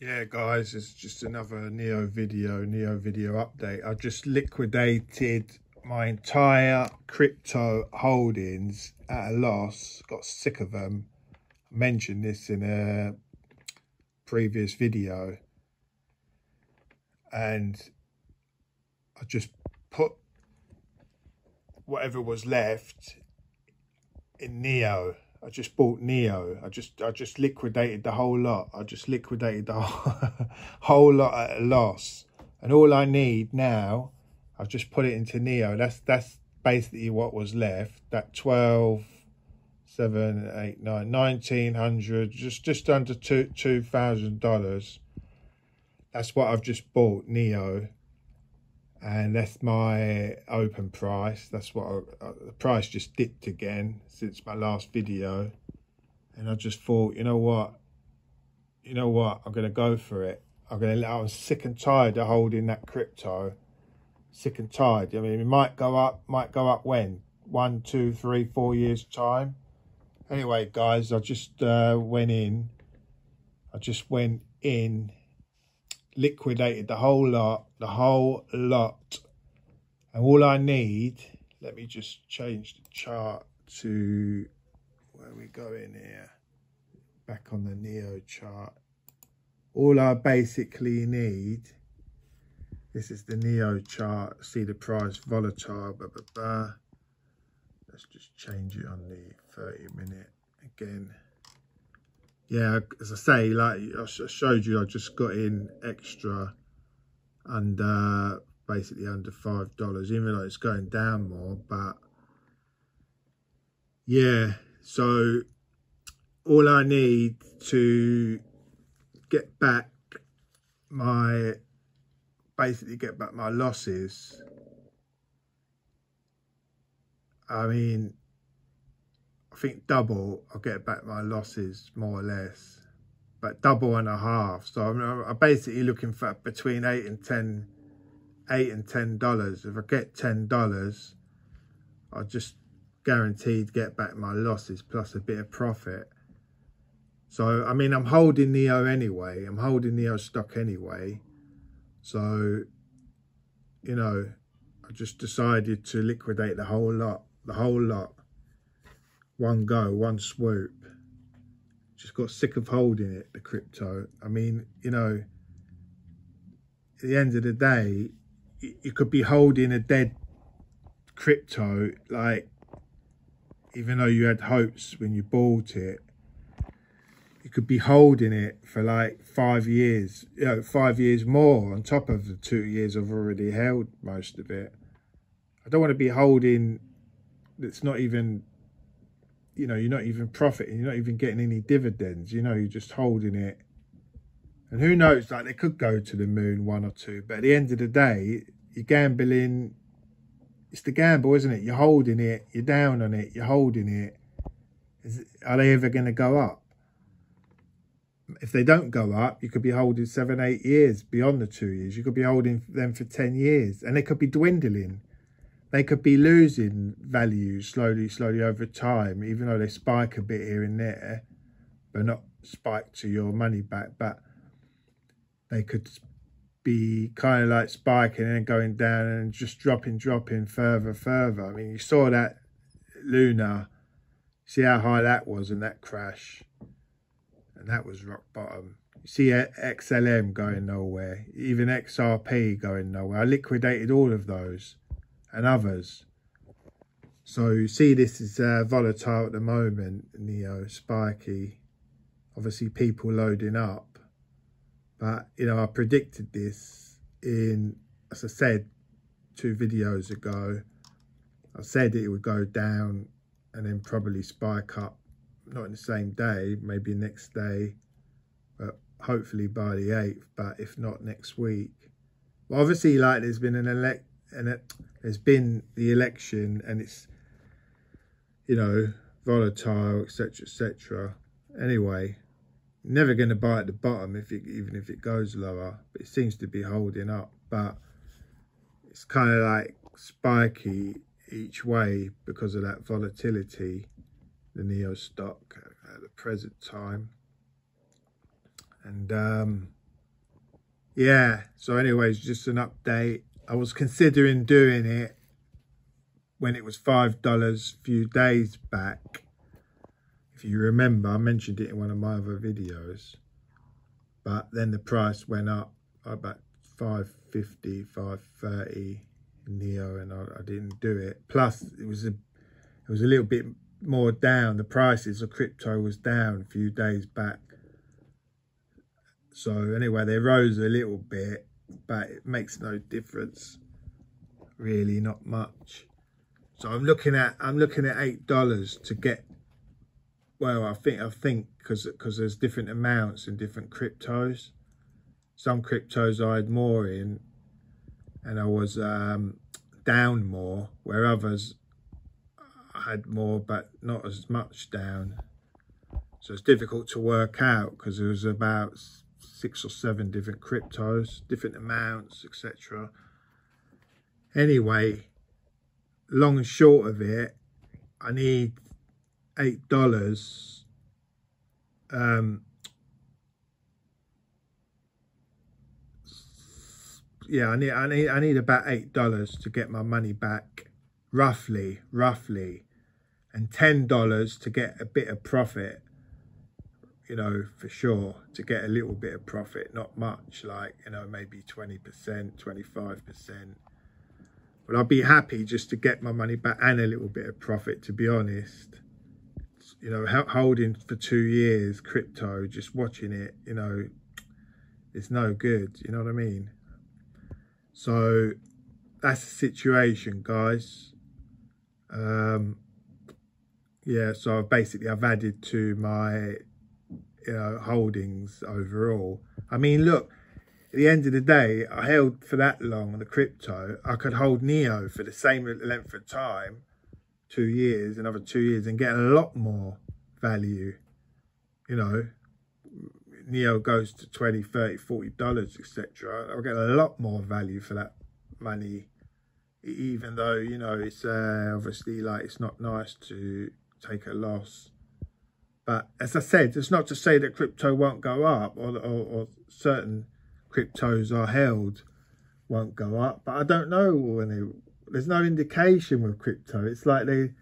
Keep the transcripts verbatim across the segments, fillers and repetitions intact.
Yeah guys, it's just another Nio video, Nio video update. I just liquidated my entire crypto holdings at a loss, got sick of them. I mentioned this in a previous video. And I just put whatever was left in Nio. I just bought Nio. I just I just liquidated the whole lot. I just liquidated the whole, whole lot at a loss. And all I need now, I've just put it into Nio. That's that's basically what was left. That twelve, seven, eight, nine, nineteen hundred, just just under two two thousand dollars. That's what I've just bought, Nio. And that's my open price. That's what I, I, the price just dipped again since my last video. And I just thought, you know what? You know what? I'm going to go for it. I'm going to, I was sick and tired of holding that crypto. Sick and tired. I mean, it might go up, might go up when? One, two, three, four years time. Anyway, guys, I just uh, went in. I just went in. Liquidated the whole lot, the whole lot. And all I need, let me just change the chart to where we go in here, back on the Nio chart. All I basically need, this is the Nio chart, see the price volatile, blah, blah, blah. Let's just change it on the thirty minute again. Yeah, as I say, like I showed you, I just got in extra and uh, basically under five dollars, even though it's going down more. But yeah, so all I need to get back my, basically get back my losses. I mean, I think double, I'll get back my losses more or less, but double and a half. So I'm, I'm basically looking for between eight and ten, eight and ten dollars. If I get ten dollars, I just guaranteed get back my losses plus a bit of profit. So I mean, I'm holding Nio anyway. I'm holding Nio stock anyway. So you know, I just decided to liquidate the whole lot, the whole lot. One go, one swoop. Just got sick of holding it, the crypto. I mean, you know, at the end of the day, you could be holding a dead crypto, like, even though you had hopes when you bought it, you could be holding it for like five years, you know, five years more on top of the two years I've already held most of it. I don't want to be holding, it's not even, you know, you're not even profiting, you're not even getting any dividends, you know, you're just holding it. And who knows, like they could go to the moon, one or two, but at the end of the day, you're gambling, it's the gamble, isn't it? You're holding it, you're down on it, you're holding it. Is, are they ever going to go up? If they don't go up, you could be holding seven, eight years beyond the two years. You could be holding them for ten years and they could be dwindling. They could be losing value slowly, slowly over time, even though they spike a bit here and there, but not spike to your money back. But they could be kind of like spiking and going down and just dropping, dropping further, further. I mean, you saw that Luna, see how high that was in that crash. And that was rock bottom. You see X L M going nowhere, even X R P going nowhere. I liquidated all of those. And others. So you see this is uh, volatile at the moment, Nio, spiky. Obviously people loading up. But, you know, I predicted this in, as I said, two videos ago. I said it would go down and then probably spike up. Not in the same day, maybe next day. But hopefully by the eighth, but if not next week. Well, obviously, like there's been an elect... and it, there's been the election and it's, you know, volatile, etc, etc. Anyway, never going to buy at the bottom if it, even if it goes lower, but it seems to be holding up. But it's kind of like spiky each way because of that volatility, the Nio stock at the present time. And um yeah, so anyways, just an update. I was considering doing it when it was five dollars a few days back. If you remember, I mentioned it in one of my other videos. But then the price went up about five fifty, five thirty Nio, and I, I didn't do it. Plus, it was a it was a little bit more down. The prices of crypto was down a few days back. So anyway, they rose a little bit, but it makes no difference, really, not much. So I'm looking at I'm looking at eight dollars to get. Well, I think I think because because there's different amounts in different cryptos. Some cryptos I had more in, and I was um, down more. Where others I had more, but not as much down. So it's difficult to work out because there was about six or seven different cryptos, different amounts, et cetera. Anyway, long and short of it, I need eight dollars um yeah i need i need i need about eight dollars to get my money back, roughly roughly and ten dollars to get a bit of profit, you know, for sure, to get a little bit of profit, not much, like, you know, maybe twenty percent, twenty-five percent. But I'll be happy just to get my money back and a little bit of profit, to be honest. You know, holding for two years crypto, just watching it, you know, it's no good. You know what I mean? So that's the situation, guys. Um, yeah, so basically I've added to my, you know, holdings overall. I mean, look, at the end of the day, I held for that long the crypto. I could hold Nio for the same length of time, two years, another two years, and get a lot more value. You know, Nio goes to twenty, thirty, forty dollars, et cetera. I'll get a lot more value for that money, even though, you know, it's uh, obviously, like, it's not nice to take a loss. But as I said, it's not to say that crypto won't go up, or, or, or certain cryptos are held won't go up, but I don't know when they. There's no indication with crypto. It's like they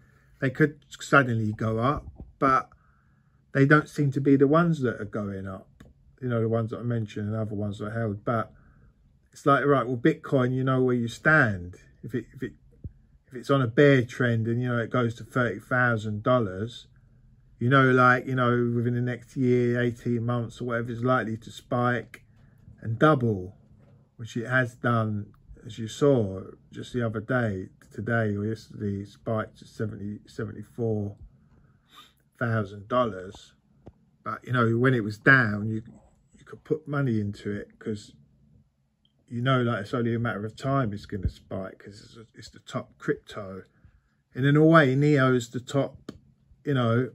they could suddenly go up, but they don't seem to be the ones that are going up. You know, the ones that I mentioned and other ones that are held. But it's like, right, well, Bitcoin, you know where you stand. If it if it if it's on a bear trend and, you know, it goes to thirty thousand dollars, you know, like, you know, within the next year, eighteen months or whatever, it's likely to spike and double, which it has done. As you saw just the other day, today or yesterday, spiked to seventy, seventy-four thousand dollars. But, you know, when it was down, you you could put money into it because, you know, like, it's only a matter of time it's going to spike because it's, it's the top crypto. And in a way, Nio is the top, you know,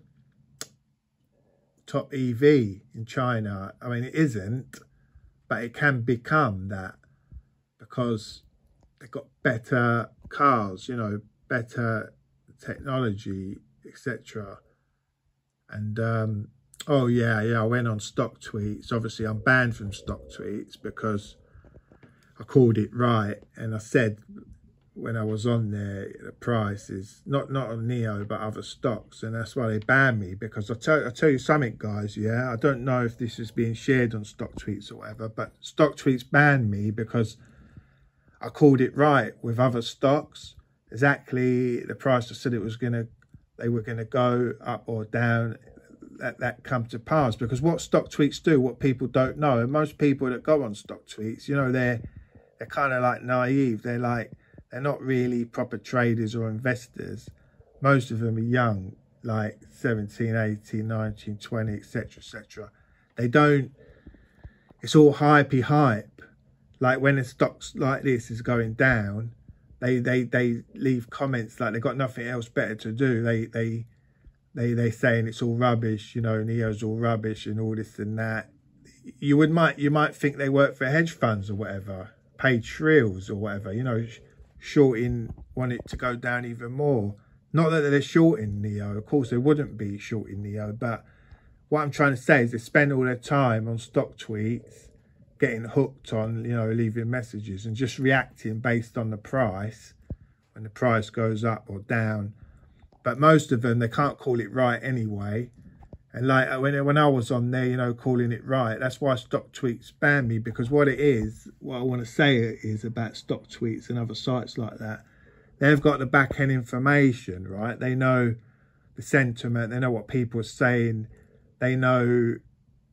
top E V in China. I mean, it isn't, but it can become that, because they've got better cars, you know, better technology, et cetera. And, um, oh, yeah, yeah, I went on StockTwits. Obviously, I'm banned from StockTwits because I called it right. And I said when I was on there, the price is not, not on Nio, but other stocks. And that's why they banned me, because I tell, I tell you something, guys, yeah. I don't know if this is being shared on StockTwits or whatever, but StockTwits banned me because I called it right with other stocks. Exactly the price I said it was gonna, they were gonna go up or down. That that come to pass, because what StockTwits do, what people don't know, and most people that go on StockTwits, you know, they're they're kind of like naive. They're like they're not really proper traders or investors. Most of them are young, like seventeen, eighteen, nineteen, twenty, et cetera, et cetera. They don't. It's all hypey hype. Like when a stock's like this is going down, they, they, they leave comments like they've got nothing else better to do. They they they they saying it's all rubbish, you know, Nio's all rubbish and all this and that. You would might you might think they work for hedge funds or whatever, paid shrills or whatever, you know, shorting, want it to go down even more. Not that they're shorting Nio, of course they wouldn't be shorting Nio, but what I'm trying to say is they spend all their time on StockTwits getting hooked on, you know, leaving messages and just reacting based on the price when the price goes up or down. But most of them, they can't call it right anyway. And like when, when I was on there, you know, calling it right, that's why StockTwits banned me, because what it is, what I want to say it is about StockTwits and other sites like that, they've got the back-end information, right? They know the sentiment, they know what people are saying, they know,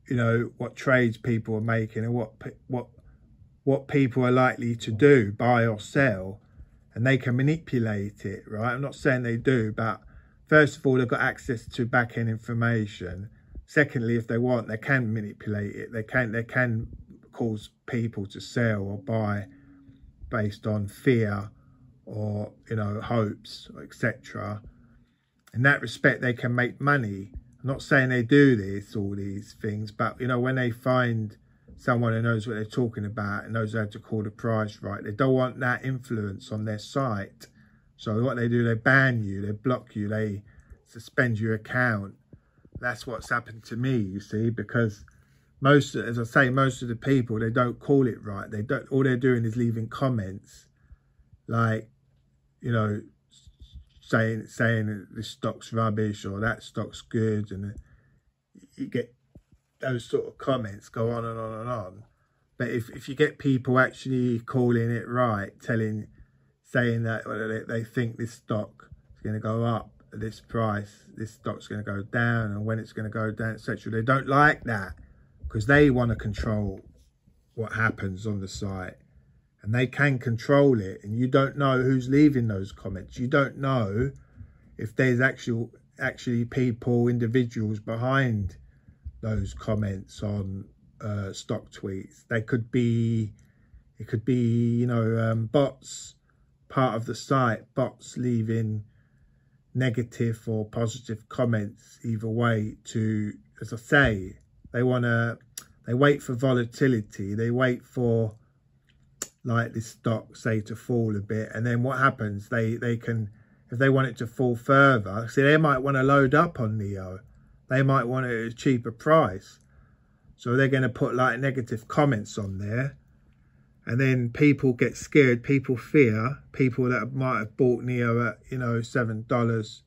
you know, what trades people are making and what, what, what people are likely to do, buy or sell, and they can manipulate it, right? I'm not saying they do, but first of all, they've got access to back-end information. Secondly, if they want, they can manipulate it. They can they can cause people to sell or buy based on fear or, you know, hopes, et cetera. In that respect, they can make money. I'm not saying they do this, all these things, but, you know, when they find someone who knows what they're talking about and knows how to call the price right, they don't want that influence on their site. So what they do, they ban you, they block you, they suspend your account. That's what's happened to me, you see, because most, as I say, most of the people, they don't call it right. They don't. All they're doing is leaving comments, like, you know, saying saying this stock's rubbish or that stock's good, and you get those sort of comments go on and on and on. But if if you get people actually calling it right, telling. saying that they think this stock is going to go up at this price, this stock's going to go down, and when it's going to go down, et cetera. They don't like that because they want to control what happens on the site, and they can control it. And you don't know who's leaving those comments. You don't know if there's actual actually people, individuals behind those comments on uh, StockTwits. They could be, it could be, you know, um, bots. Part of the site, bots leaving negative or positive comments either way to, as I say, they want to, they wait for volatility. They wait for, like, this stock, say, to fall a bit. And then what happens? They, they can, if they want it to fall further, see, they might want to load up on Nio. They might want it at a cheaper price. So they're going to put, like, negative comments on there. And then people get scared, people fear, people that might have bought Nio at, you know, seven dollars,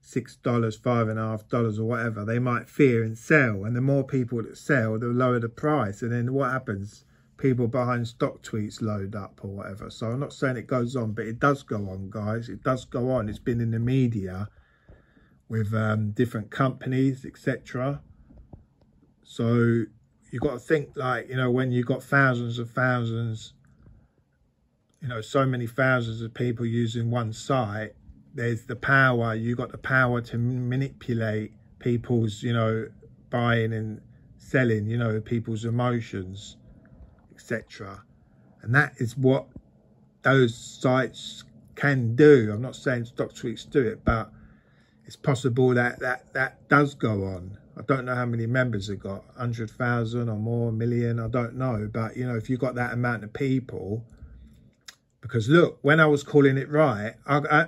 six dollars, five dollars and a half dollars or whatever. They might fear and sell. And the more people that sell, the lower the price. And then what happens? People behind StockTwits load up or whatever. So I'm not saying it goes on, but it does go on, guys. It does go on. It's been in the media with um, different companies, et cetera. So you've got to think, like, you know, when you've got thousands and thousands, you know, so many thousands of people using one site, there's the power, you've got the power to manipulate people's, you know, buying and selling, you know, people's emotions, et cetera. And that is what those sites can do. I'm not saying StockTwits do it, but it's possible that that, that does go on. I don't know how many members they've got, one hundred thousand or more, a million, I don't know. But, you know, if you've got that amount of people, because look, when I was calling it right, I, I,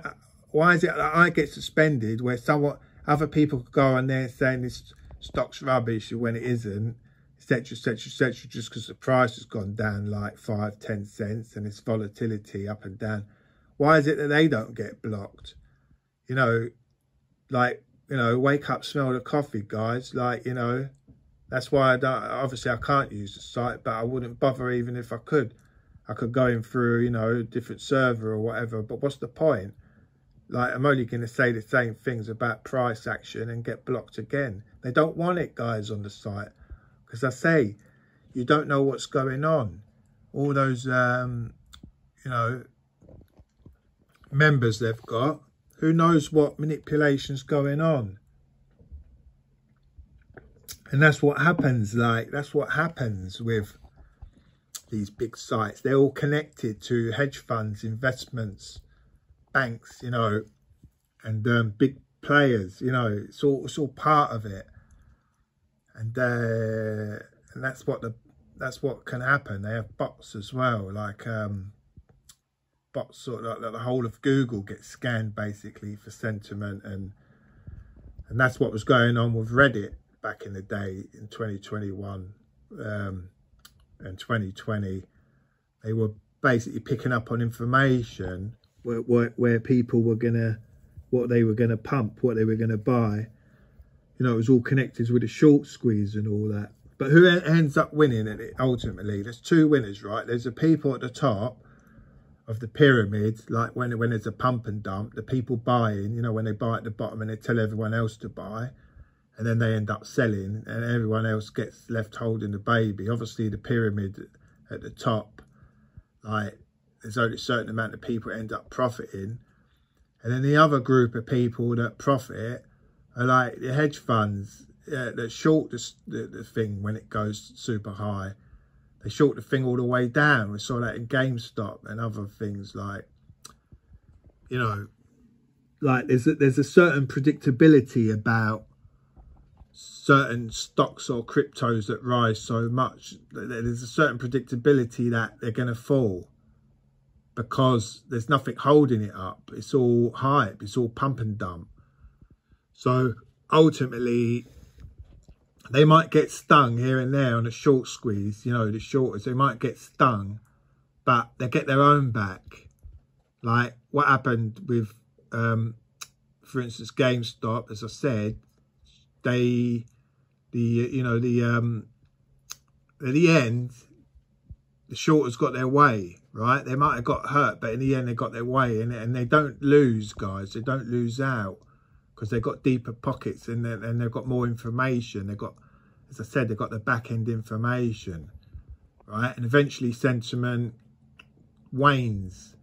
why is it that I get suspended where someone, other people could go on there saying this stock's rubbish when it isn't, et cetera, et cetera, et cetera, just because the price has gone down like five, ten cents and it's volatility up and down. Why is it that they don't get blocked? You know, like, you know, wake up, smell the coffee, guys. Like, you know, that's why I don't, obviously I can't use the site, but I wouldn't bother even if I could. I could go in through, you know, a different server or whatever, but what's the point? Like, I'm only going to say the same things about price action and get blocked again. They don't want it, guys, on the site. Because I say, you don't know what's going on. All those, um, you know, members they've got, who knows what manipulation's going on? And that's what happens, like, that's what happens with these big sites. They're all connected to hedge funds, investments, banks, you know, and um, big players, you know, it's all, it's all part of it. And, uh, and that's what the, that's what can happen. They have bots as well, like, um, bots, sort of like the whole of Google gets scanned basically for sentiment, and and that's what was going on with Reddit back in the day in twenty twenty-one. Um, and twenty twenty, they were basically picking up on information where, where, where people were going to, what they were going to pump, what they were going to buy. You know, it was all connected with a short squeeze and all that. But who ends up winning it ultimately? There's two winners, right? There's the people at the top of the pyramid, like when, when there's a pump and dump, the people buying, you know, when they buy at the bottom and they tell everyone else to buy, and then they end up selling and everyone else gets left holding the baby. Obviously, the pyramid at the top, like there's only a certain amount of people end up profiting. And then the other group of people that profit are like the hedge funds, yeah, that short the, the, the thing when it goes super high. They short the thing all the way down. We saw that in GameStop and other things, like, you know, like there's a, there's a certain predictability about certain stocks or cryptos that rise so much. There's a certain predictability that they're going to fall because there's nothing holding it up. It's all hype. It's all pump and dump. So ultimately, they might get stung here and there on a short squeeze, you know, the shorters, they might get stung, but they get their own back. Like what happened with, um, for instance, GameStop, as I said, they, the, you know, the, um, at the end, the shorters got their way, right? They might have got hurt, but in the end, they got their way in it, and they don't lose, guys. They don't lose out, because they've got deeper pockets and, and they've got more information. They've got, as I said, they've got the back-end information, right? And eventually sentiment wanes.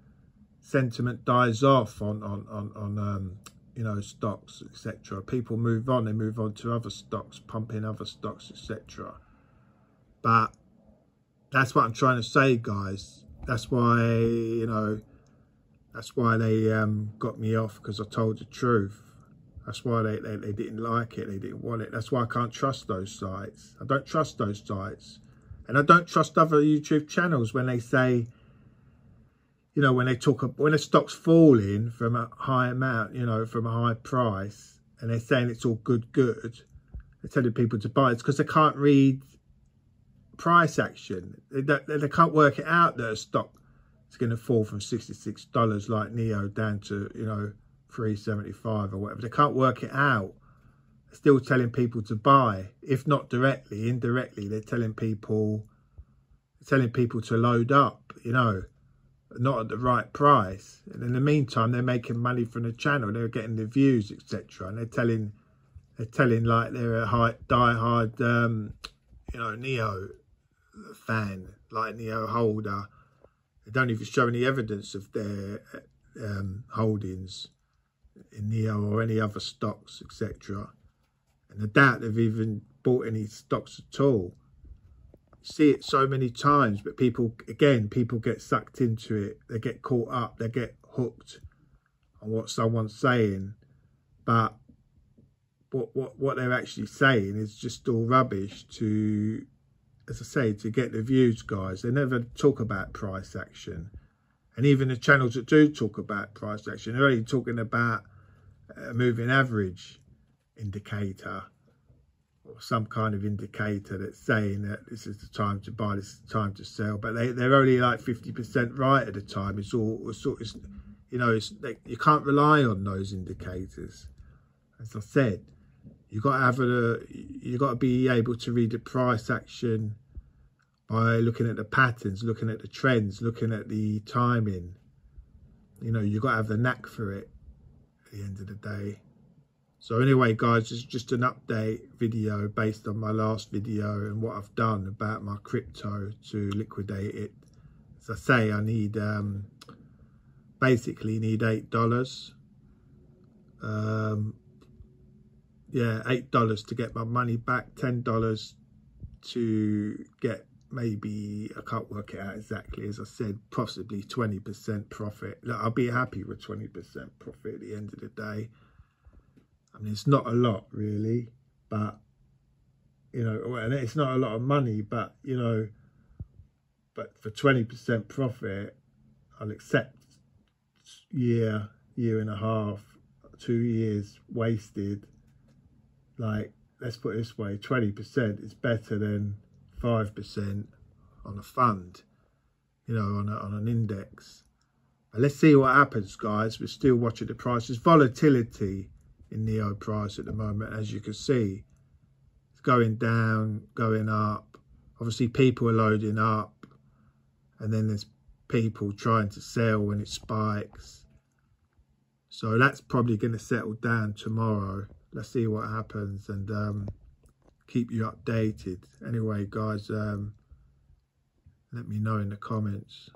Sentiment dies off on, on, on, on um, you know, stocks, et cetera. People move on. They move on to other stocks, pumping other stocks, et cetera. But that's what I'm trying to say, guys. That's why, you know, that's why they um, got me off, because I told the truth. That's why they, they, they didn't like it. They didn't want it. That's why I can't trust those sites. I don't trust those sites. And I don't trust other YouTube channels when they say, you know, when they talk, when a stock's falling from a high amount, you know, from a high price, and they're saying it's all good, good. They're telling people to buy. It's because they can't read price action. They, don't, they can't work it out that a stock is going to fall from sixty-six dollars like Nio down to, you know, three seventy-five or whatever. They can't work it out. They're still telling people to buy, if not directly, indirectly. They're telling people, they're telling people to load up, you know, not at the right price. And in the meantime, they're making money from the channel. They're getting the views, et cetera. And they're telling, they're telling like they're a high, die-hard, um, you know, Nio fan, like Nio holder. They don't even show any evidence of their um, holdings in Nio or any other stocks, et cetera. And I doubt they've even bought any stocks at all. You see it so many times, but people, again, people get sucked into it. They get caught up. They get hooked on what someone's saying. But what, what, what they're actually saying is just all rubbish to, as I say, to get the views, guys. They never talk about price action. And even the channels that do talk about price action, they're only talking about a moving average indicator or some kind of indicator that's saying that this is the time to buy, this is the time to sell. But they, they're only like fifty percent right at a time. It's all, it's all it's, you know, it's, they, you can't rely on those indicators. As I said, you've got to have a, you've got to be able to read the price action by looking at the patterns, looking at the trends, looking at the timing. You know, you've got to have the knack for it at the end of the day. So anyway, guys, it's just an update video based on my last video and what I've done about my crypto to liquidate it. As I say, I need, um, basically need eight dollars. Um, yeah, eight dollars to get my money back, ten dollars to get, maybe, I can't work it out exactly, as I said, possibly twenty percent profit. Look, I'll be happy with twenty percent profit at the end of the day. I mean, it's not a lot, really, but, you know, and it's not a lot of money, but, you know, but for twenty percent profit, I'll accept year, year and a half, two years wasted. Like, let's put it this way, twenty percent is better than five percent on a fund, you know, on, a, on an index. But let's see what happens, guys. We're still watching the prices. Volatility in Nio price at the moment, as you can see, it's going down, going up. Obviously, people are loading up, and then there's people trying to sell when it spikes. So that's probably going to settle down tomorrow. Let's see what happens and um, keep you updated. Anyway, guys, um, let me know in the comments.